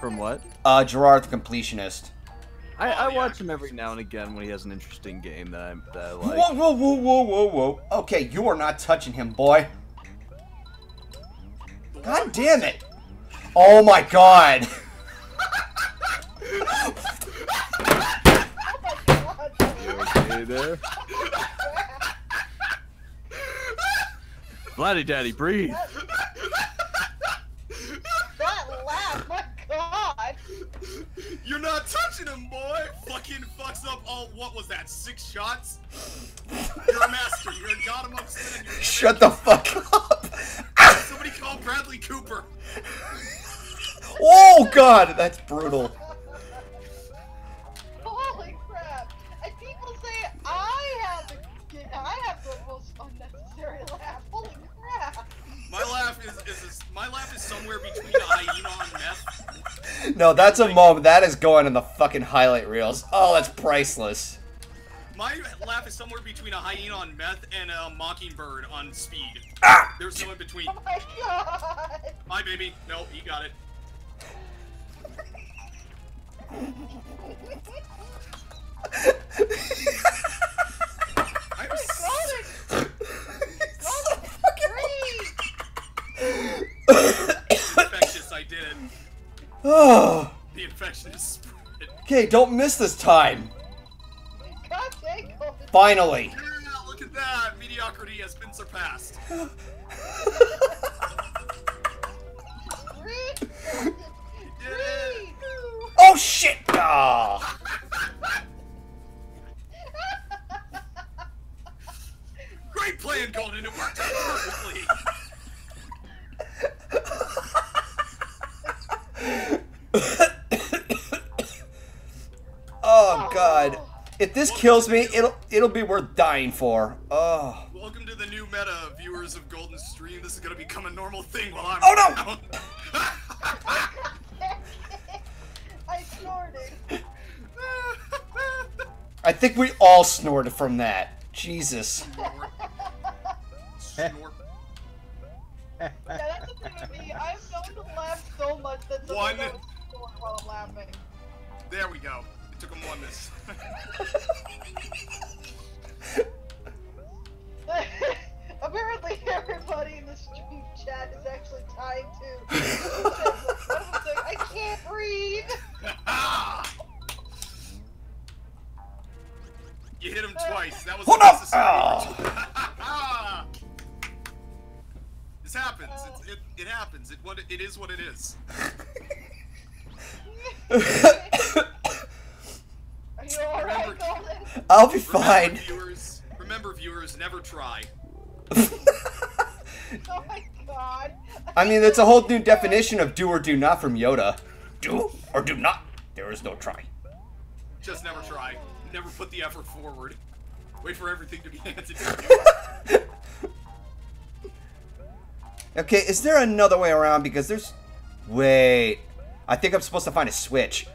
From what? Gerard the completionist. I watch him every now and again when he has an interesting game that I like. Whoa, whoa, whoa, whoa, whoa, whoa. Okay, you are not touching him, boy. God damn it. Oh my god. Okay there. Bloody daddy, breathe. That laugh, my god. You're not touching him, boy. Fucking fucks up all, what was that, 6 shots? You're a master. You got him upset. Shut the fuck up. Somebody call Bradley Cooper. Oh god, that's brutal. Holy crap. And people say I have the most unnecessary laugh. Holy crap. My laugh is somewhere between a hyena and meth. No, that's a moment that is going in the fucking highlight reels. Oh, that's priceless. My laugh is somewhere between a hyena on meth and a mockingbird on speed. Ah! There's no in between. Oh my god! Hi, baby. No, you got it. I'm so fucking infectious. I did. Oh. The infection is spread. Okay, don't miss this time. Finally! Yeah, look at that! Mediocrity has been surpassed. Oh shit! Oh. Great plan, Golden. It worked out perfectly. Oh god. If this kills me, it'll be worth dying for. Oh. Welcome to the new meta, viewers of Golden Stream. This is gonna become a normal thing while I'm. Oh no! I snorted. I think we all snorted from that. Jesus. Snort. Yeah, that's the thing with me. I've known to laugh so much that someone goes snort while I'm laughing. There we go. Took him on this. Apparently, everybody in the stream chat is actually tied to. One of them's like, I can't breathe. You hit him twice. That was unnecessary. This happens. It happens. It is what it is. Are you all right, Golden? I'll be fine. Remember, viewers, never try. Oh my god. I mean, that's a whole new definition of do or do not from Yoda. Do or do not. There is no try. Just never try. Never put the effort forward. Wait for everything to be handed to you. Okay, is there another way around? Because there's... Wait. I think I'm supposed to find a switch.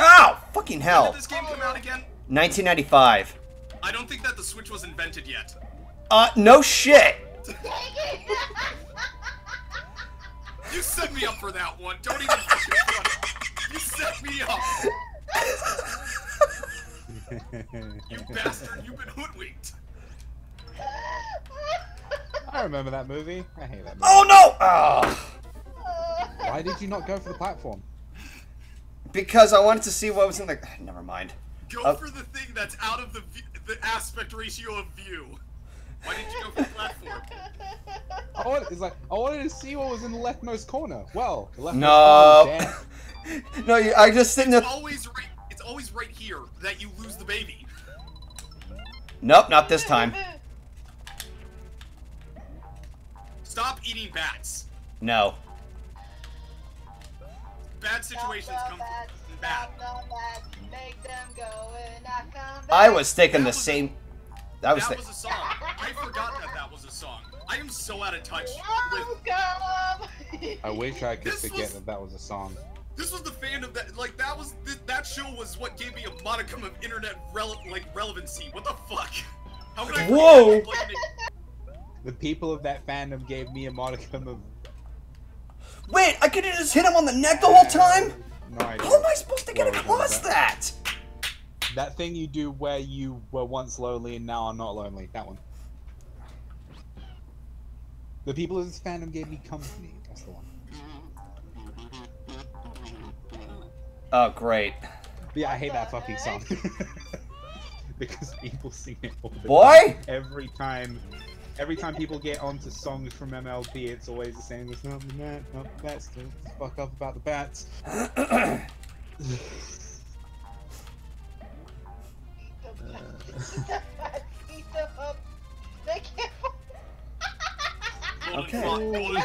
Ow! Fucking hell! When did this game come out again? 1995. I don't think that the Switch was invented yet. No shit! You set me up for that one. Don't even You set me up! You bastard, you've been hoodwinked. I remember that movie. I hate that movie. Oh no! Why did you not go for the platform? Because I wanted to see what was in the... Never mind. Go for the thing that's out of the aspect ratio of view. Why didn't you go for the platform? I wanted to see what was in the leftmost corner. Well, the leftmost corner. No, I just didn't... It's always right here that you lose the baby. Nope, not this time. Stop eating bats. No. Bad situations come from bad. Make them go and not come back. I was thinking the same. That was a song. I forgot that was a song. I am so out of touch. I wish I could forget that was a song. This was the fandom that, like, that was, that show was what gave me a modicum of internet relevancy. What the fuck? How would I? Whoa! The people of that fandom gave me a modicum of. Wait, I couldn't just hit him on the neck the whole time? No, how am I supposed to get across that? That thing you do where you were once lonely and now are not lonely. That one. The people of this fandom gave me company. That's the one. Oh, great. Yeah, I hate that fucking song. Because people sing it all the time. Every time people get onto songs from MLB, it's always the same. There's nothing that, not the bats. Don't fuck up about the bats. Okay. Golden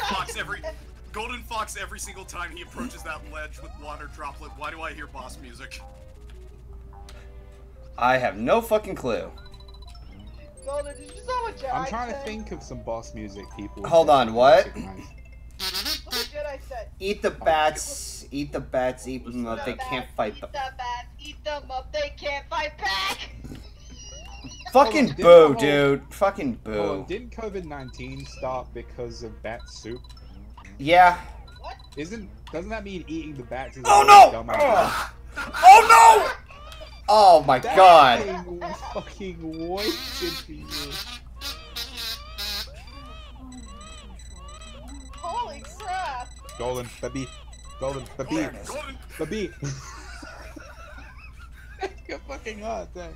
Fox every single time he approaches that ledge with water droplet. Why do I hear boss music? I have no fucking clue. Golden, did you saw what Jedi I'm trying said? To think of some boss music, people. Hold on, what? Eat the bats, eat the bats, eat them up, they can't fight them. Eat the bats, eat them up, they can't fight back! Fucking boo, dude. Fucking boo. Oh, didn't COVID-19 start because of bat soup? Yeah. What? Doesn't that mean eating the bats is dumb idea? Oh no! Oh my god! That thing was fucking wasted for you. Holy crap! Golden, the beat. Golden, the beat. The beat. You're fucking hot, then.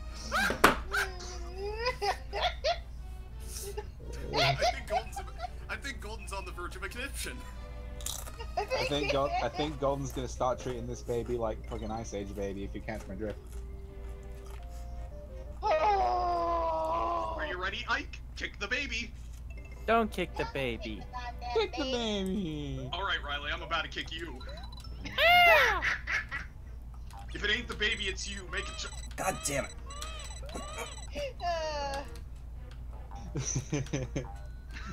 I think Golden's on the verge of a conniption. I think Golden's gonna start treating this baby like fucking Ice Age baby, if you catch my drift. Are you ready, Ike? Kick the baby. Don't kick the baby. Kick the baby. All right, Riley, I'm about to kick you. If it ain't the baby, it's you. Make it. God damn it.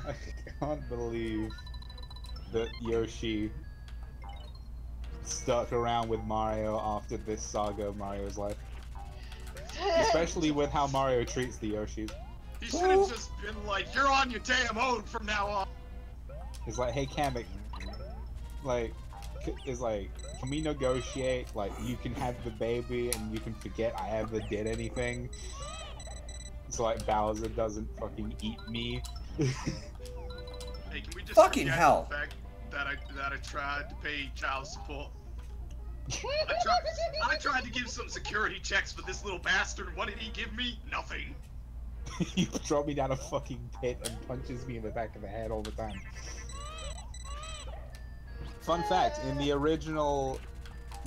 I can't believe that Yoshi stuck around with Mario after this saga of Mario's life. Especially with how Mario treats the Yoshis. He should have just been like, you're on your damn own from now on. He's like, hey Kamek, like, is like, can we negotiate? Like, you can have the baby and you can forget I ever did anything. It's like Bowser doesn't fucking eat me. Hey, can we just fucking hell. The fact that I tried to pay child support. I tried to give some security checks for this little bastard. What did he give me? Nothing. He dropped me down a fucking pit and punches me in the back of the head all the time. Fun fact, in the original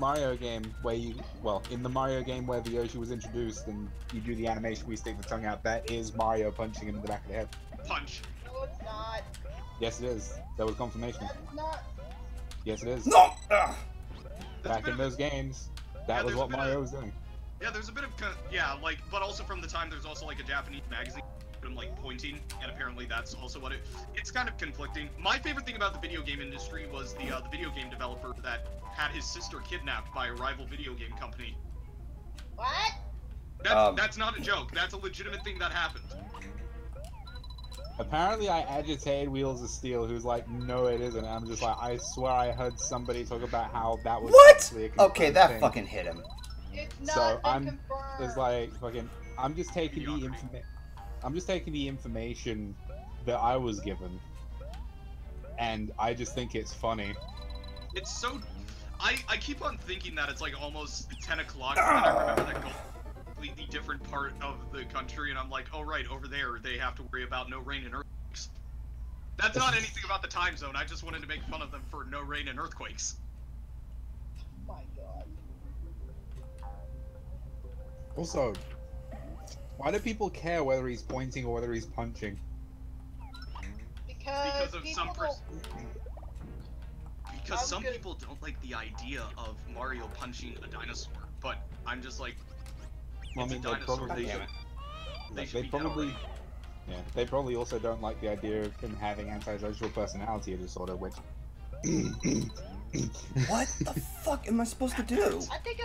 Mario game where you, well, in the Mario game where the Yoshi was introduced and you do the animation where you stick the tongue out, that is Mario punching him in the back of the head. Punch. No, it's not. Yes, it is. That was confirmation. That's not. Yes, it is. No! Ugh. Back in those games, that was what Mario was doing. Yeah, there's a bit of, yeah, like, but also from the time there's also like a Japanese magazine and like pointing, and apparently that's also what it's kind of conflicting. My favorite thing about the video game industry was the video game developer that had his sister kidnapped by a rival video game company. What? That's not a joke. That's a legitimate thing that happened. Apparently I agitated Wheels of Steel, who's like, no it isn't, and I'm just like, I swear I heard somebody talk about how that was actually a okay, that thing. Fucking hit him. It's not so I'm it's like fucking I'm just taking the information that I was given and I just think it's funny. It's so I keep on thinking that it's like almost 10 o'clock and I remember that goal. Completely different part of the country, and I'm like, oh right, over there they have to worry about no rain and earthquakes. That's not anything about the time zone. I just wanted to make fun of them for no rain and earthquakes. Oh my god. Also, why do people care whether he's pointing or whether he's punching? Because of some person. Because some people don't like the idea of Mario punching a dinosaur, but I'm just like. I mean, they probably also don't like the idea of him having antisocial personality disorder, which What the fuck am I supposed to do? I think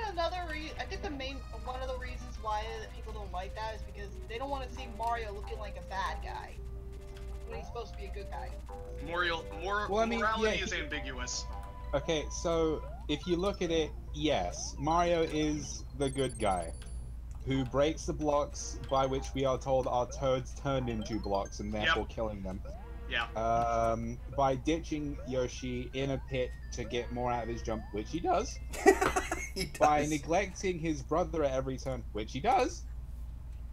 the main one of the reasons why people don't like that is because they don't want to see Mario looking like a bad guy when he's supposed to be a good guy. Morality is ambiguous. Okay, so if you look at it, yes, Mario is the good guy who breaks the blocks by which we are told our toads turned into blocks and therefore killing them. Yeah. By ditching Yoshi in a pit to get more out of his jump, which he does. By neglecting his brother at every turn, which he does.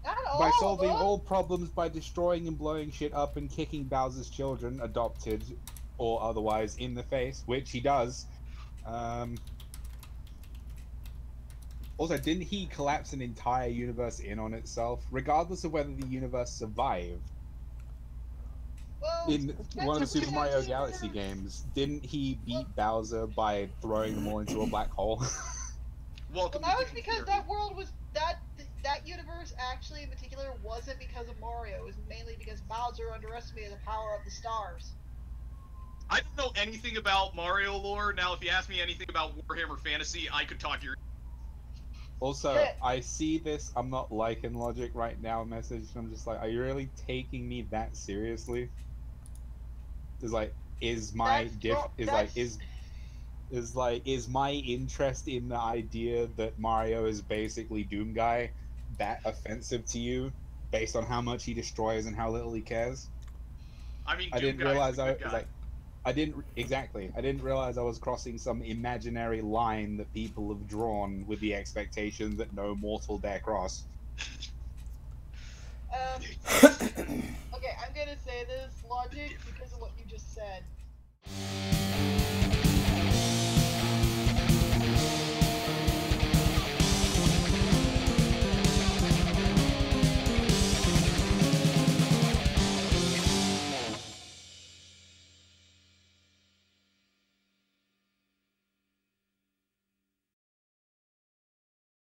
By solving all problems by destroying and blowing shit up and kicking Bowser's children, adopted or otherwise, in the face, which he does. Also, didn't he collapse an entire universe in on itself, regardless of whether the universe survived? Well, in one of the Super Mario Galaxy games, didn't he beat Bowser by throwing them all into a black hole? Well, that was because that world was that universe actually in particular wasn't because of Mario. It was mainly because Bowser underestimated the power of the stars. I don't know anything about Mario lore. Now, if you ask me anything about Warhammer Fantasy, I could talk your... Also, yeah. I see this "I'm not liking logic right now" message, and I'm just like, are you really taking me that seriously? It's like, is my interest in the idea that Mario is basically Doomguy that offensive to you, based on how much he destroys and how little he cares? I mean, I didn't realize I was like... I didn't realize I was crossing some imaginary line that people have drawn with the expectation that no mortal dare cross. Okay, I'm gonna say this logic because of what you just said.